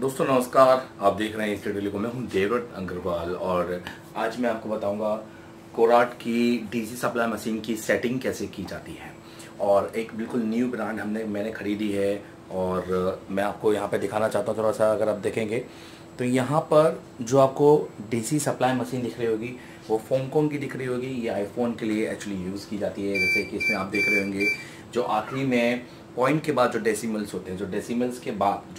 दोस्तों नमस्कार, आप देख रहे हैं एसी टेलीकॉम में हूँ देवरत्न अग्रवाल और आज मैं आपको बताऊंगा कोराड की डीसी सप्लाई मशीन की सेटिंग कैसे की जाती है। और एक बिल्कुल न्यू ब्रांड मैंने खरीदी है और मैं आपको यहाँ पे दिखाना चाहता हूँ। थोड़ा सा अगर आप देखेंगे तो यहाँ पर जो आपको डीसी सप्लाई मशीन दिख रही होगी वो फोमकॉम की दिख रही होगी। ये आईफोन के लिए एक्चुअली यूज़ की जाती है। जैसे कि इसमें आप देख रहे होंगे जो आखिरी में पॉइंट के बाद जो डेसिमल्स होते हैं, जो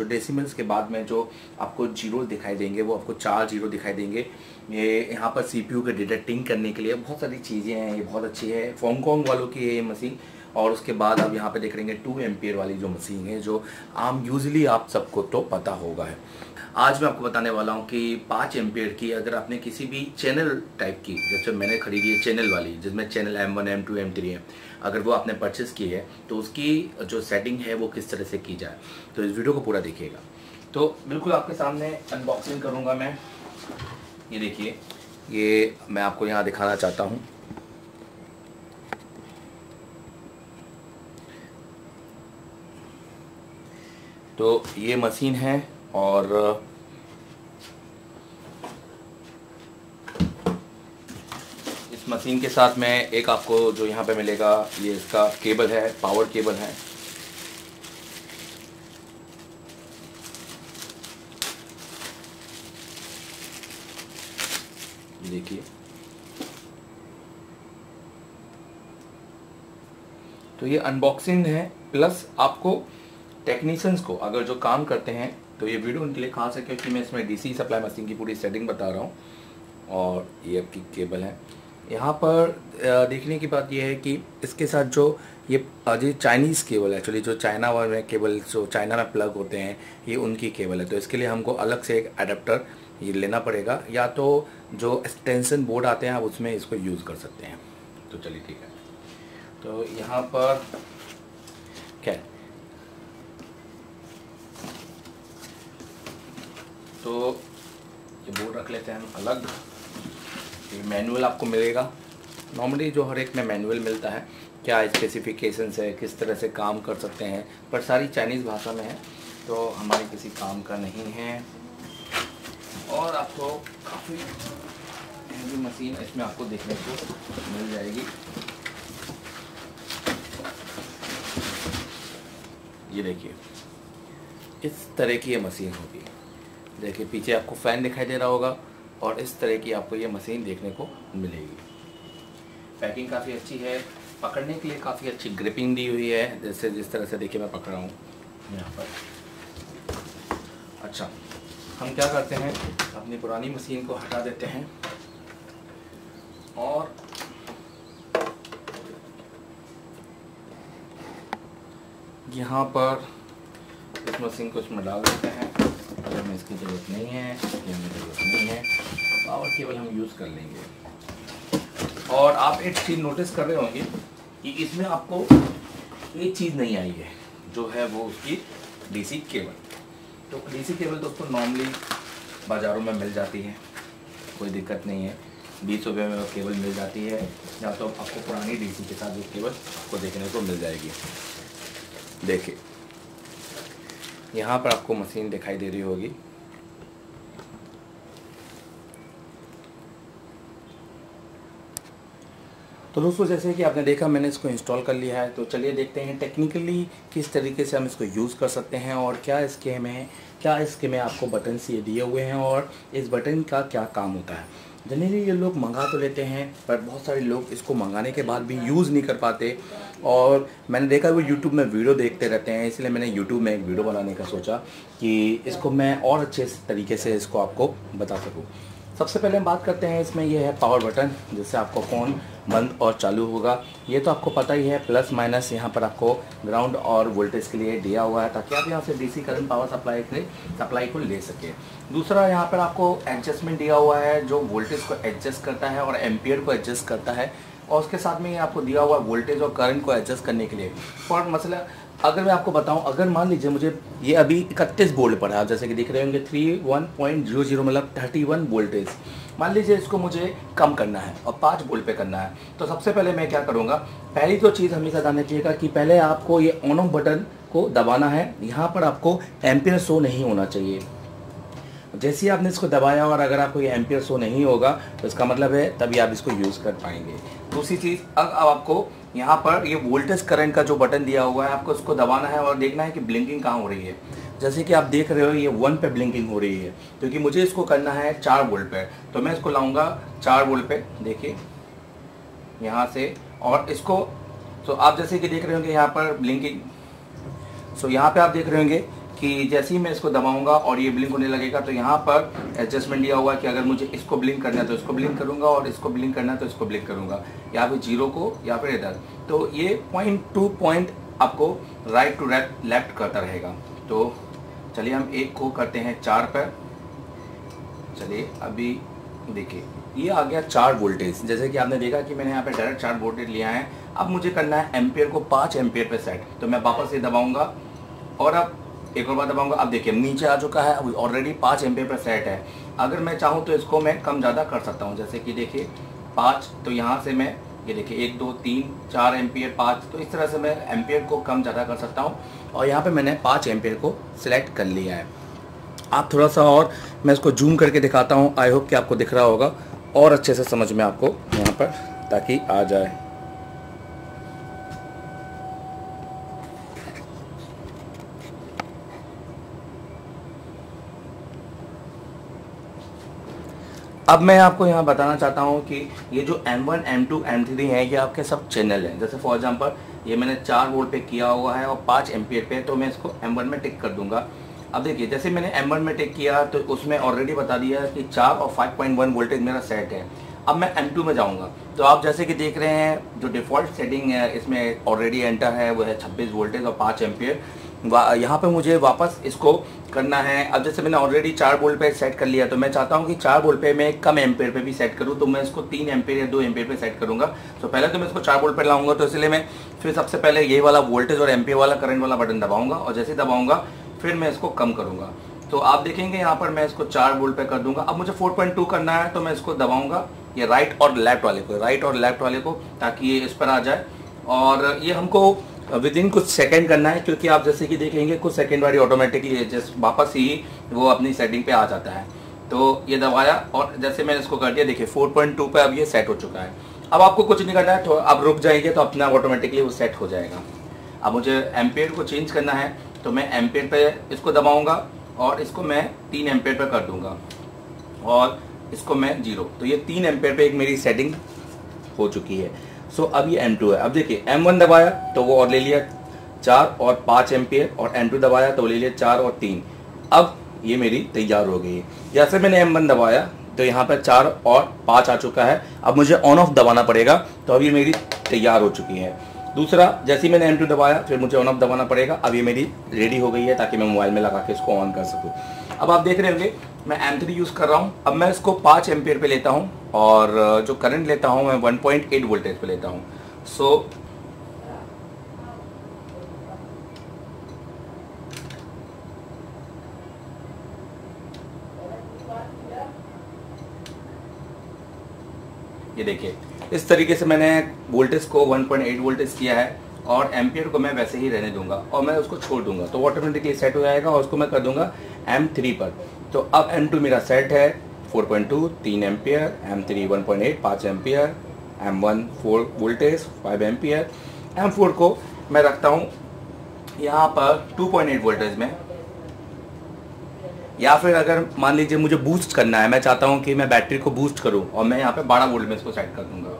डेसिमल्स के बाद में जो आपको जीरो दिखाई देंगे वो आपको 4 जीरो दिखाई देंगे। ये यहाँ पर CPU के डिटेक्टिंग करने के लिए बहुत सारी चीज़ें हैं। ये बहुत अच्छी है, फोंगकोंग वालों की है ये मशीन। और उसके बाद आप यहाँ पे देख लेंगे 2 एम्पियर वाली जो मशीन है, जो आम यूजली आप सबको तो पता होगा है। आज मैं आपको बताने वाला हूँ कि 5 एम्पियर की अगर आपने किसी भी चैनल टाइप की, जैसे मैंने खरीदी है चैनल वाली, जिसमें चैनल M1, M2, M3 है, अगर वो आपने परचेस की है तो उसकी जो सेटिंग है वो किस तरह से की जाए, तो इस वीडियो को पूरा देखिएगा। तो बिल्कुल आपके सामने अनबॉक्सिंग करूँगा मैं। ये देखिए, ये मैं आपको यहाँ दिखाना चाहता हूँ। तो ये मशीन है और इस मशीन के साथ में एक आपको जो यहाँ पे मिलेगा ये इसका केबल है, पावर केबल है। देखिए, तो ये अनबॉक्सिंग है। प्लस आपको टेक्नीशियंस को, अगर जो काम करते हैं तो ये वीडियो उनके लिए खास है, क्योंकि मैं इसमें डीसी सप्लाई मशीन की पूरी सेटिंग बता रहा हूँ। और ये आपकी केबल है। यहाँ पर देखने की बात ये है कि इसके साथ जो ये चाइनीज़ केबल है, एक्चुअली जो चाइना वाले केबल जो चाइना में प्लग होते हैं, ये उनकी केबल है। तो इसके लिए हमको अलग से एक अडेप्टर ये लेना पड़ेगा, या तो जो एक्सटेंशन बोर्ड आते हैं आप उसमें इसको यूज़ कर सकते हैं। तो चलिए ठीक है। तो यहाँ पर क्या है? तो ये बोर्ड रख लेते हैं हम अलग। ये मैनुअल आपको मिलेगा, नॉर्मली जो हर एक में मैनुअल मिलता है, क्या स्पेसिफिकेशंस है, किस तरह से काम कर सकते हैं, पर सारी चाइनीज़ भाषा में है तो हमारे किसी काम का नहीं है। और आपको काफ़ी हैवी मशीन इसमें आपको देखने को मिल जाएगी। ये देखिए, इस तरह की ये मशीन होगी। देखिए पीछे आपको फ़ैन दिखाई दे रहा होगा और इस तरह की आपको ये मशीन देखने को मिलेगी। पैकिंग काफ़ी अच्छी है, पकड़ने के लिए काफ़ी अच्छी ग्रिपिंग दी हुई है। जैसे जिस तरह से देखिए मैं पकड़ रहा हूँ यहाँ पर। अच्छा, हम क्या करते हैं, अपनी पुरानी मशीन को हटा देते हैं और यहाँ पर इस मशीन को इसमें डाल देते हैं। अगर हमें इसकी ज़रूरत नहीं है, ये हमें ज़रूरत नहीं है, पावर केबल हम यूज़ कर लेंगे। और आप एक चीज़ नोटिस कर रहे होंगे कि इसमें आपको एक चीज़ नहीं आई है, जो है वो उसकी डीसी केबल। तो डीसी केबल दोस्तों नॉर्मली बाज़ारों में मिल जाती है, कोई दिक्कत नहीं है। 20 रुपये में वो केबल मिल जाती है, या तो आपको पुरानी डीसी के साथ वो केबल आपको देखने को मिल जाएगी। देखिए यहाँ पर आपको मशीन दिखाई दे रही होगी। तो दोस्तों जैसे कि आपने देखा मैंने इसको इंस्टॉल कर लिया है। तो चलिए देखते हैं टेक्निकली किस तरीके से हम इसको यूज़ कर सकते हैं और क्या इसके में आपको बटन्स ये दिए हुए हैं और इस बटन का क्या काम होता है। जनरली ये लोग मंगा तो लेते हैं, पर बहुत सारे लोग इसको मंगाने के बाद भी यूज़ नहीं कर पाते। और मैंने देखा वो YouTube में वीडियो देखते रहते हैं, इसलिए मैंने YouTube में एक वीडियो बनाने का सोचा कि इसको मैं और अच्छे तरीके से इसको आपको बता सकूँ। सबसे पहले हम बात करते हैं, इसमें यह है पावर बटन, जिससे आपको फ़ोन बंद और चालू होगा। ये तो आपको पता ही है। प्लस माइनस यहाँ पर आपको ग्राउंड और वोल्टेज के लिए दिया हुआ है, ताकि आप यहाँ से डीसी करंट पावर सप्लाई को ले सकें। दूसरा, यहाँ पर आपको एडजस्टमेंट दिया हुआ है, जो वोल्टेज को एडजस्ट करता है और एम्पियर को एडजस्ट करता है। और उसके साथ में ये आपको दिया हुआ वोल्टेज और करंट को एडजस्ट करने के लिए। फॉर मसला अगर मैं आपको बताऊं, अगर मान लीजिए मुझे ये अभी 31 वोल्ट पर है, आप जैसे कि देख रहे होंगे 31.00 मतलब 31 वोल्टेज, मान लीजिए इसको मुझे कम करना है और 5 वोल्ट पे करना है। तो सबसे पहले मैं क्या करूँगा, पहली तो चीज़ हमेशा जानना चाहिएगा कि पहले आपको ये ऑन ऑफ बटन को दबाना है। यहाँ पर आपको एम्पियर शो नहीं होना चाहिए, जैसे ही आपने इसको दबाया और अगर आपको ये एम्पियर शो नहीं होगा तो इसका मतलब है तभी आप इसको यूज़ कर पाएंगे। दूसरी चीज़, अब आपको यहाँ पर ये वोल्टेज करंट का जो बटन दिया हुआ है आपको इसको दबाना है और देखना है कि ब्लिंकिंग कहाँ हो रही है। जैसे कि आप देख रहे हो ये 1 पे ब्लिंकिंग हो रही है क्योंकि मुझे इसको करना है 4 वोल्ट पे, तो मैं इसको लाऊँगा 4 वोल्ट पे, देखिए यहाँ से, और इसको तो आप जैसे कि देख रहे होंगे यहाँ पर ब्लिंकिंग। सो यहाँ पर आप देख रहे होंगे कि जैसे ही मैं इसको दबाऊंगा और ये ब्लिंक होने लगेगा, तो यहाँ पर एडजस्टमेंट दिया हुआ है कि अगर मुझे इसको ब्लिंक करना है तो इसको ब्लिंक करूँगा और इसको ब्लिंक करना है तो इसको ब्लिंक करूँगा, या फिर 0 को या फिर इधर। तो ये पॉइंट टू पॉइंट आपको राइट टू राइट लेफ्ट करता रहेगा। तो चलिए हम एक को करते हैं 4 पर। चलिए अभी देखिए ये आ गया 4 वोल्टेज। जैसे कि आपने देखा कि मैंने यहाँ पे डायरेक्ट 4 वोल्टेज लिया है। अब मुझे करना है एम्पियर को 5 एम्पियर पे सेट, तो मैं वापस ये दबाऊँगा और अब एक और बार दबाऊंगा। अब देखिए नीचे आ चुका है, ऑलरेडी 5 एम्पियर पर सेट है। अगर मैं चाहूँ तो इसको मैं कम ज़्यादा कर सकता हूँ, जैसे कि देखिए 5, तो यहाँ से मैं ये देखिए 1 2 3 4 एम्पियर 5, तो इस तरह से मैं एम्पियर को कम ज़्यादा कर सकता हूँ। और यहाँ पे मैंने 5 एम्पियर को सिलेक्ट कर लिया है। आप थोड़ा सा और मैं इसको जूम करके दिखाता हूँ, आई होप कि आपको दिख रहा होगा और अच्छे से समझ में आपको यहाँ पर ताकि आ जाए। अब मैं आपको यहाँ बताना चाहता हूँ कि ये जो M1, M2, M3 हैं ये आपके सब चैनल हैं। जैसे फॉर एग्जांपल ये मैंने 4 वोल्ट पे किया हुआ है और 5 एम्पियर पे, तो मैं इसको M1 में टिक कर दूंगा। अब देखिए जैसे मैंने M1 में टिक किया तो उसमें ऑलरेडी बता दिया कि 4 और 5.1 वोल्टेज मेरा सेट है। अब मैं M2 में जाऊँगा तो आप जैसे कि देख रहे हैं जो डिफ़ॉल्ट सेटिंग है इसमें ऑलरेडी एंटर है वो है 26 वोल्टेज और 5 एम्पियर। यहाँ पे मुझे वापस इसको करना है। अब जैसे मैंने ऑलरेडी 4 वोल्ट पे सेट कर लिया, तो मैं चाहता हूँ कि 4 वोल्ट पे मैं कम एम्पियर पे भी सेट करूँ, तो मैं इसको 3 एम्पियर या 2 एम्पियर पे सेट करूँगा। तो पहले तो मैं इसको 4 वोल्ट पे लाऊंगा, तो इसलिए मैं फिर सबसे पहले ये वाला वोल्टेज और एम्पियर वाला करंट वाला बटन दबाऊँगा और जैसे दबाऊँगा फिर मैं इसको कम करूँगा। तो आप देखेंगे यहाँ पर मैं इसको 4 वोल्ट पे कर दूँगा। अब मुझे 4.2 करना है, तो मैं इसको दबाऊँगा ये राइट और लेफ्ट वाले को ताकि ये इस पर आ जाए। और ये हमको विदिन कुछ सेकंड करना है क्योंकि आप जैसे कि देखेंगे कुछ सेकंड वाली ऑटोमेटिकली जस्ट वापस ही वो अपनी सेटिंग पे आ जाता है। तो ये दबाया और जैसे मैंने इसको कर दिया, देखिए 4.2 पे अब ये सेट हो चुका है। अब आपको कुछ नहीं करना है, तो आप रुक जाएंगे तो अपना ऑटोमेटिकली वो सेट हो जाएगा। अब मुझे एम्पियर को चेंज करना है, तो मैं एम्पियर पर इसको दबाऊँगा और इसको मैं 3 एम्पियर पर कर दूँगा और इसको मैं 0, तो ये 3 एम्पियर पर एक मेरी सेटिंग हो चुकी है। सो अब ये M2 है। अब देखिए M1 दबाया तो वो और ले लिया 4 और 5 एम्पियर, और M2 दबाया तो ले लिया 4 और 3। अब ये मेरी तैयार हो गई है। जैसे मैंने M1 दबाया तो यहाँ पर 4 और 5 आ चुका है। अब मुझे ऑन ऑफ दबाना पड़ेगा, तो अब ये मेरी तैयार हो चुकी है। दूसरा, जैसे ही मैंने M2 दबाया फिर मुझे ऑन ऑफ दबाना पड़ेगा, अब ये मेरी रेडी हो गई है ताकि मैं मोबाइल में लगा के इसको ऑन कर सकूँ। अब आप देख रहे होंगे मैं M3 यूज़ कर रहा हूँ। अब मैं इसको 5 एम्पियर पे लेता हूँ और जो करंट लेता हूँ मैं 1.8 वोल्टेज पे लेता हूँ। सो ये देखिए इस तरीके से मैंने वोल्टेज को 1.8 वोल्टेज किया है और एम्पियर को मैं वैसे ही रहने दूंगा और मैं उसको छोड़ दूंगा, तो ऑटोमेटिकली सेट हो जाएगा। और उसको मैं कर दूंगा M3 पर। तो अब M2 मेरा सेट है 4.2 3 ampere, M3 1.8 5 ampere, M1 4 voltage 5 ampere, M4 को मैं रखता हूँ यहाँ पर 2.8 वोल्टेज में। या फिर अगर मान लीजिए मुझे बूस्ट करना है, मैं चाहता हूँ कि मैं बैटरी को बूस्ट करूँ और मैं यहाँ पर 12 वोल्ट में इसको सेट कर दूँगा।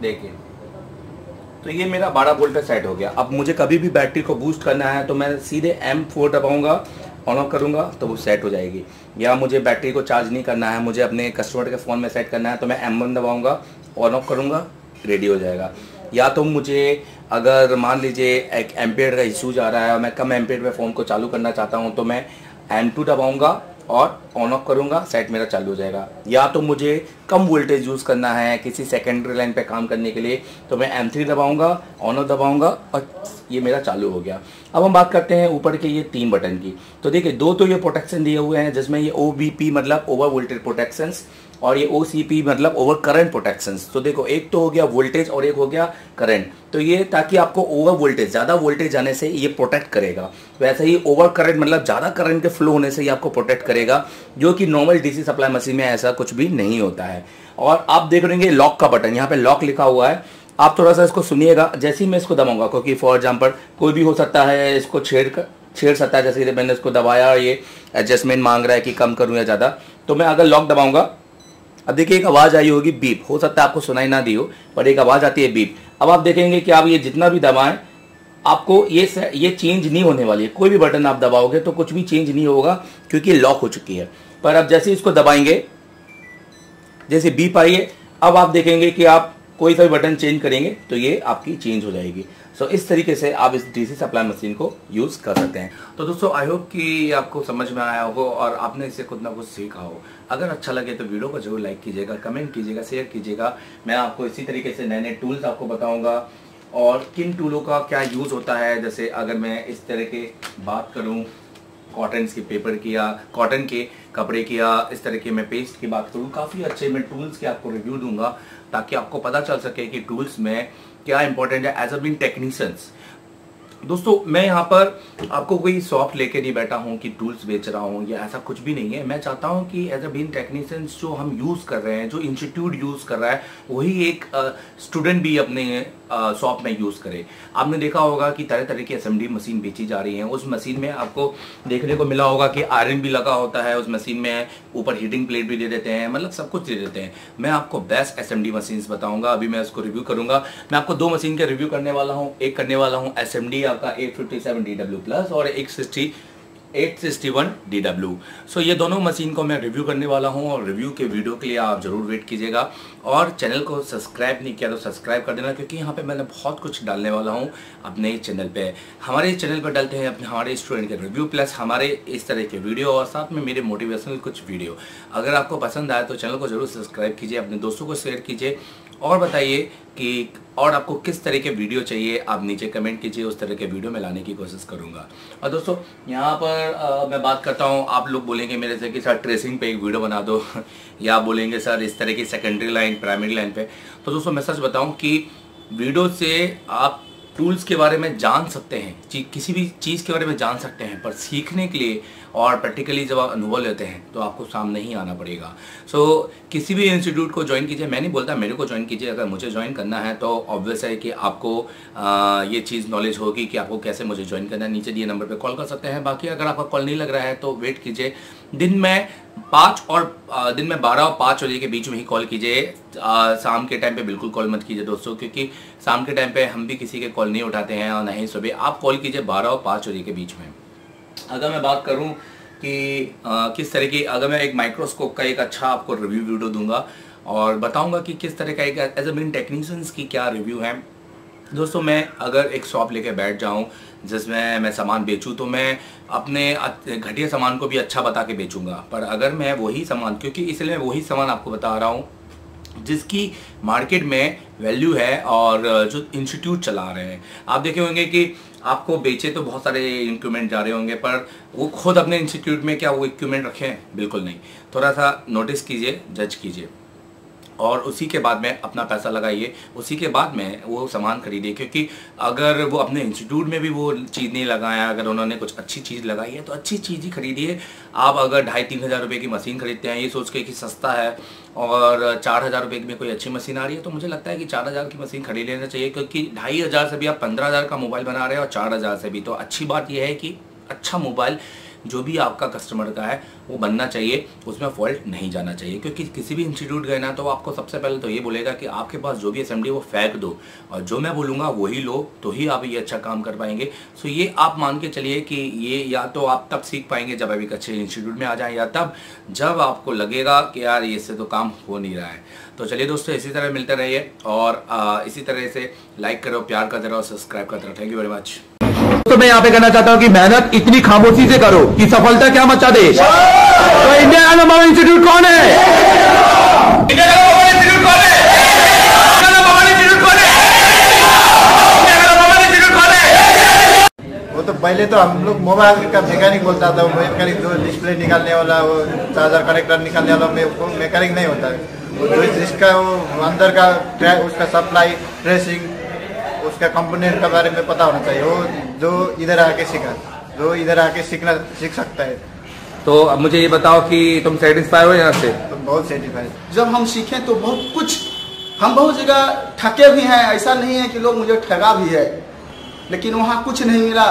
देखिए तो ये मेरा 12 वोल्ट पे सेट हो गया। अब मुझे कभी भी बैटरी को बूस्ट करना है तो मैं सीधे M4 दबाऊंगा, ऑन ऑफ करूंगा तो वो सेट हो जाएगी। या मुझे बैटरी को चार्ज नहीं करना है, मुझे अपने कस्टमर के फ़ोन में सेट करना है, तो मैं M1 दबाऊंगा, ऑन ऑफ करूंगा, रेडी हो जाएगा। या तो मुझे अगर मान लीजिए एक एम्पियर का इशूज आ रहा है और मैं कम एम्पियर पे फ़ोन को चालू करना चाहता हूँ, तो मैं M2 दबाऊँगा और ऑन ऑफ करूंगा, सेट मेरा चालू हो जाएगा। या तो मुझे कम वोल्टेज यूज़ करना है किसी सेकेंडरी लाइन पे काम करने के लिए, तो मैं M3 दबाऊंगा, ऑन ऑफ दबाऊंगा और ये मेरा चालू हो गया। अब हम बात करते हैं ऊपर के ये 3 बटन की। तो देखिए 2 तो ये प्रोटेक्शन दिए हुए हैं जिसमें ये OBP मतलब ओवर वोल्टेज प्रोटेक्शंस और ये OCP मतलब ओवर करंट प्रोटेक्शंस। तो देखो एक तो हो गया वोल्टेज और एक हो गया करंट। तो ये ताकि आपको ओवर वोल्टेज, ज़्यादा वोल्टेज जाने से ये प्रोटेक्ट करेगा। वैसे ही ओवर करंट मतलब ज़्यादा करंट के फ्लो होने से ये आपको प्रोटेक्ट करेगा, जो कि नॉर्मल DC सप्लाई मशीन में ऐसा कुछ भी नहीं होता है। और आप देख रहे हैं लॉक का बटन, यहाँ पर लॉक लिखा हुआ है। आप थोड़ा सा इसको सुनिएगा, जैसे ही मैं इसको दबाऊंगा, क्योंकि फॉर एग्जाम्पल कोई भी हो सकता है इसको छेड़ सकता है। जैसे मैंने इसको दबाया और ये एडजस्टमेंट मांग रहा है कि कम करूँ या ज़्यादा। तो मैं अगर लॉक दबाऊंगा, अब देखिए एक आवाज़ आई होगी बीप, हो सकता है आपको सुनाई ना दी हो, पर एक आवाज़ आती है बीप। अब आप देखेंगे कि आप ये जितना भी दबाएं आपको ये चेंज नहीं होने वाली है। कोई भी बटन आप दबाओगे तो कुछ भी चेंज नहीं होगा, क्योंकि लॉक हो चुकी है। पर अब जैसे इसको दबाएंगे, जैसे बीप आई है, अब आप देखेंगे कि आप कोई सा भी बटन चेंज करेंगे तो ये आपकी चेंज हो जाएगी। सो इस तरीके से आप इस डीसी सप्लाई मशीन को यूज़ कर सकते हैं। तो दोस्तों आई होप कि आपको समझ में आया होगा और आपने इससे कुछ ना कुछ सीखा हो। अगर अच्छा लगे तो वीडियो को जरूर लाइक कीजिएगा, कमेंट कीजिएगा, शेयर कीजिएगा। मैं आपको इसी तरीके से नए नए टूल्स आपको बताऊँगा और किन टूलों का क्या यूज़ होता है। जैसे अगर मैं इस तरह के बात करूँ कॉटन के पेपर की या कॉटन के कपड़े की या इस तरह के मैं पेस्ट की बात करूँ, काफ़ी अच्छे मैं टूल्स के आपको रिव्यू दूंगा, ताकि आपको पता चल सके कि टूल्स में क्या इंपॉर्टेंट है एज अ बीन टेक्नीशियंस। दोस्तों मैं यहाँ पर आपको कोई शॉप लेके नहीं बैठा हूँ कि टूल्स बेच रहा हूँ या ऐसा कुछ भी नहीं है। मैं चाहता हूँ कि एज अ बीन टेक्नीशियंस जो हम यूज़ कर रहे हैं, जो इंस्टीट्यूट यूज़ कर रहा है, वही एक स्टूडेंट भी अपने शॉप में यूज़ करे। आपने देखा होगा कि तरह तरह की असेंबली मशीन बेची जा रही है। उस मशीन में आपको देखने को मिला होगा कि आयरन भी लगा होता है उस मशीन में, ऊपर हीटिंग प्लेट भी दे देते हैं, मतलब सब कुछ दे देते हैं। मैं आपको बेस्ट असेंबली मशीन बताऊँगा, अभी मैं उसको रिव्यू करूँगा। मैं आपको दो मशीन के रिव्यू करने वाला हूँ, एक करने वाला हूँ असेंबली आपका 857 DW+ और 861 DW। सो ये दोनों मशीन को मैं रिव्यू करने वाला हूँ और रिव्यू के वीडियो के लिए आप ज़रूर वेट कीजिएगा। और चैनल को सब्सक्राइब नहीं किया तो सब्सक्राइब कर देना, क्योंकि यहाँ पे मैंने बहुत कुछ डालने वाला हूँ अपने चैनल पे। हमारे चैनल पर डालते हैं अपने हमारे स्टूडेंट के रिव्यू प्लस हमारे इस तरह के वीडियो और साथ में मेरे मोटिवेशनल कुछ वीडियो। अगर आपको पसंद आए तो चैनल को ज़रूर सब्सक्राइब कीजिए, अपने दोस्तों को शेयर कीजिए और बताइए कि और आपको किस तरह के वीडियो चाहिए। आप नीचे कमेंट कीजिए, उस तरह के वीडियो मैं लाने की कोशिश करूँगा। और दोस्तों यहाँ पर मैं बात करता हूँ, आप लोग बोलेंगे मेरे से कि सर ट्रेसिंग पे एक वीडियो बना दो या बोलेंगे सर इस तरह की सेकेंडरी लाइन, प्राइमरी लाइन पे। तो दोस्तों मैं सच बताऊँ कि वीडियो से आप टूल्स के बारे में जान सकते हैं, किसी भी चीज़ के बारे में जान सकते हैं, पर सीखने के लिए और प्रैक्टिकली जब आप अनुभव लेते हैं तो आपको सामने ही आना पड़ेगा। सो किसी भी इंस्टीट्यूट को ज्वाइन कीजिए, मैं नहीं बोलता मेरे को ज्वाइन कीजिए। अगर मुझे ज्वाइन करना है तो ऑब्वियस है कि आपको ये चीज़ नॉलेज होगी कि आपको कैसे मुझे ज्वाइन करना है। नीचे दिए नंबर पर कॉल कर सकते हैं। बाकी अगर आपका कॉल नहीं लग रहा है तो वेट कीजिए, दिन में 12 और 5 बजे के बीच में ही कॉल कीजिए। शाम के टाइम पे बिल्कुल कॉल मत कीजिए दोस्तों, क्योंकि शाम के टाइम पे हम भी किसी के कॉल नहीं उठाते हैं और ना ही सुबह। आप कॉल कीजिए 12 और 5 बजे के बीच में। अगर मैं बात करूं कि किस तरह की, अगर मैं एक माइक्रोस्कोप का एक अच्छा आपको रिव्यू वीडियो दूंगा और बताऊँगा कि किस तरह का एक एज अ बीन टेक्नीशियंस की क्या रिव्यू है। दोस्तों मैं अगर एक शॉप लेके बैठ जाऊँ जिसमें मैं सामान बेचूँ तो मैं अपने घटिया सामान को भी अच्छा बता के बेचूँगा। पर अगर मैं वही सामान, क्योंकि इसलिए मैं वही सामान आपको बता रहा हूँ जिसकी मार्केट में वैल्यू है और जो इंस्टीट्यूट चला रहे हैं। आप देखे होंगे कि आपको बेचे तो बहुत सारे इक्विपमेंट जा रहे होंगे, पर वो खुद अपने इंस्टीट्यूट में क्या वो इक्विपमेंट रखे हैं? बिल्कुल नहीं। थोड़ा सा नोटिस कीजिए, जज कीजिए और उसी के बाद में अपना पैसा लगाइए, उसी के बाद में वो सामान खरीदिए। क्योंकि अगर वो अपने इंस्टीट्यूट में भी वो चीज़ नहीं लगाया, अगर उन्होंने कुछ अच्छी चीज़ लगाई है तो अच्छी चीज़ ही खरीदिए। आप अगर 2,500-3,000 रुपये की मशीन खरीदते हैं ये सोच के कि सस्ता है और 4,000 रुपये में कोई अच्छी मशीन आ रही है, तो मुझे लगता है कि 4,000 की मशीन खरीद लेना चाहिए। क्योंकि 2,500 से भी आप 15,000 का मोबाइल बना रहे हैं और 4,000 से भी। तो अच्छी बात यह है कि अच्छा मोबाइल जो भी आपका कस्टमर का है वो बनना चाहिए, उसमें फॉल्ट नहीं जाना चाहिए। क्योंकि किसी भी इंस्टीट्यूट गए ना तो आपको सबसे पहले तो ये बोलेगा कि आपके पास जो भी असेंबली वो फेंक दो और जो मैं बोलूँगा वही लो, तो ही आप ये अच्छा काम कर पाएंगे। सो ये आप मान के चलिए कि ये या तो आप तब सीख पाएंगे जब आप एक अच्छे इंस्टीट्यूट में आ जाएँ, या तब जब आपको लगेगा कि यार इससे तो काम हो नहीं रहा है। तो चलिए दोस्तों इसी तरह मिलते रहिए और इसी तरह से लाइक करो, प्यार करते रहो, सब्सक्राइब करते रहो। Thank you very much. तो मैं यहाँ पे कहना चाहता हूँ कि मेहनत इतनी खामोशी से करो कि सफलता क्या मचा दे। तो इंडिया का नंबर वन इंस्टीट्यूट कौन है? इंडिया का नंबर वन इंस्टीट्यूट कौन है? इंडिया का नंबर वन इंस्टीट्यूट कौन है? इंडिया का नंबर वन इंस्टीट्यूट कौन है? तो पहले तो हम लोग मोबाइल का मैकेनिक बोलता था, मैकेनिक जो डिस्प्ले निकालने वाला, वो चार्जर कनेक्टर निकालने वाला, वो मैकेनिक नहीं होता है। जो इसका अंदर का उसका सप्लाई ट्रेसिंग, उसका कंपोनेंट के बारे में पता होना चाहिए। वो जो इधर आके सीखा, जो इधर आके सीख सकता है। तो अब मुझे ये बताओ कि तुम सेटिस्फाई हो यहाँ से? तो बहुत सेटिस्फाई। जब हम सीखें तो बहुत कुछ, हम बहुत जगह ठगे भी हैं, ऐसा नहीं है कि लोग मुझे ठगा भी है, लेकिन वहाँ कुछ नहीं मिला।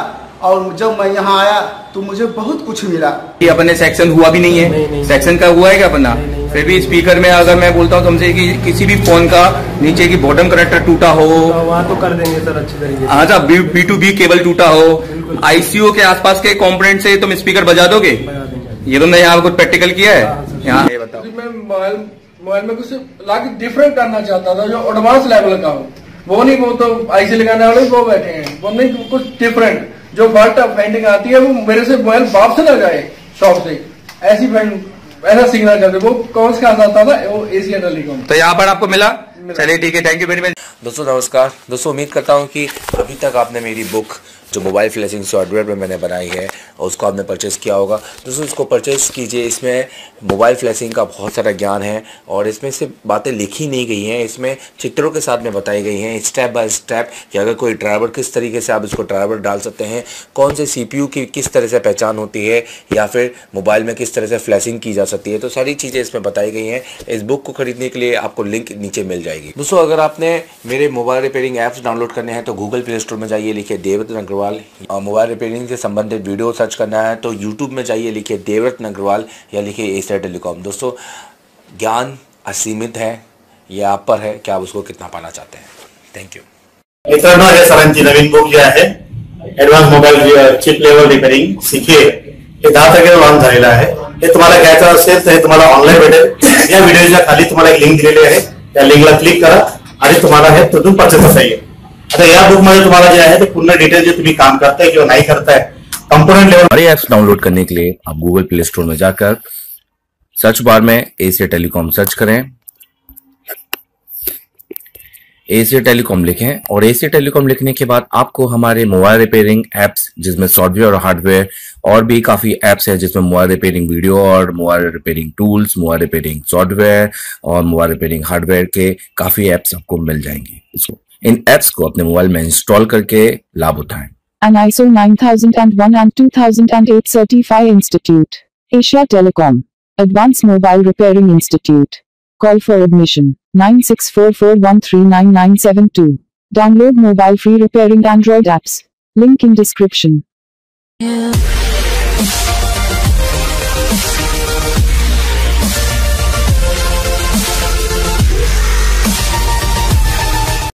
और जब मैं यहाँ आया तो मुझे बहुत कुछ मिला। ये अपने सेक्शन हुआ भी नहीं है, नहीं। सेक्शन का हुआ है क्या अपना? फिर भी स्पीकर में अगर मैं बोलता हूँ तुमसे कि किसी भी फोन का नीचे की बॉटम कनेक्टर टूटा हो, वहाँ तो कर देंगे सर अच्छी तरीके। हाँ सर, B2B केबल टूटा हो, ICO के आसपास के कॉम्पोनेंट से तुम स्पीकर बजा दोगे? ये तुमने यहाँ कुछ प्रैक्टिकल किया है? यहाँ बताओ। मैं मोबाइल में कुछ लाके डिफरेंट करना चाहता था, जो एडवांस लेवल का हो। वो नहीं, वो तो आईसी लगाने वाले वो बैठे हैं, वो नहीं कुछ डिफरेंट जो फॉल्ट फाइंडिंग आती है, वो मेरे से मोबाइल वापस ना जाए शॉप से, ऐसी ऐसा सिग्नल करते। वो कौन सा आता था, वो एसी टेलीकॉम। तो यहाँ पर आपको मिला, चलिए ठीक है, थैंक यू वेरी मच। दोस्तों नमस्कार। दोस्तों उम्मीद करता हूँ कि अभी तक आपने मेरी बुक जो मोबाइल फ्लैशिंग सॉफ्टवेयर में मैंने बनाई है उसको आपने परचेज़ किया होगा। दोस्तों इसको परचेज़ कीजिए, इसमें मोबाइल फ्लैशिंग का बहुत सारा ज्ञान है और इसमें सिर्फ बातें लिखी नहीं गई हैं, इसमें चित्रों के साथ में बताई गई हैं स्टेप बाय स्टेप, कि अगर कोई ड्राइवर किस तरीके से आप इसको ड्राइवर डाल सकते हैं, कौन से CPU की किस तरह से पहचान होती है, या फिर मोबाइल में किस तरह से फ्लैशिंग की जा सकती है। तो सारी चीज़ें इसमें बताई गई हैं। इस बुक को खरीदने के लिए आपको लिंक नीचे मिल जाएगी। दोस्तों अगर आपने मेरे मोबाइल रिपेयरिंग ऐप्स डाउनलोड करने हैं तो गूगल प्ले स्टोर में जाइए, लिखिए देवरत्न अग्रवाल। मोबाइल रिपेयरिंग से संबंधित वीडियो सर्च करना है तो यूट्यूब में जाइए, लिखिए देवरत्न अग्रवाल या लिखिए एसेट टेलीकॉम। दोस्तों ज्ञान असीमित है, ये आप पर है कि आप उसको कितना पाना चाहते हैं। थैंक यू मित्रांनो, हे सरांची नवीन बुक जी आहे, advance mobile chip level repairing सीखिए। हे 10 तारखेला लॉन्च झालेला आहे। हे तुम्हाला घ्यायचं असेल तर हे तुम्हाला ऑनलाइन भेटेल। या व्हिडिओच्या खाली तुम्हाला एक लिंक दिलेली आहे, त्या लिंकला क्लिक करा आणि तुम्हाला हे तुटून पाचच असेल। आता या बुक मध्ये तुम्हाला जे आहे ते पूर्ण डिटेल, जे तुम्ही काम करताय किंवा नाही करताय कंपोनेंट लेवल। सारे ऐप्स डाउनलोड करने के लिए आप गूगल प्ले स्टोर में जाकर सर्च बार में एसी टेलीकॉम सर्च करें, एसी टेलीकॉम लिखें और एसी टेलीकॉम लिखने के बाद आपको हमारे मोबाइल रिपेयरिंग एप्स, जिसमें सॉफ्टवेयर और हार्डवेयर और भी काफी एप्स हैं, जिसमें मोबाइल रिपेयरिंग वीडियो और mobile repairing tools, mobile repairing software और मोबाइल रिपेयरिंग हार्डवेयर के काफी एप्स आपको मिल जाएंगे। इसको इन एप्स को अपने मोबाइल में इंस्टॉल करके लाभ उठाएं। An ISO 9001 and 2008 Certified Institute, Asia Telecom, Advanced Mobile Repairing Institute. Call for admission 9644139972. Download mobile free repairing Android apps. Link in description.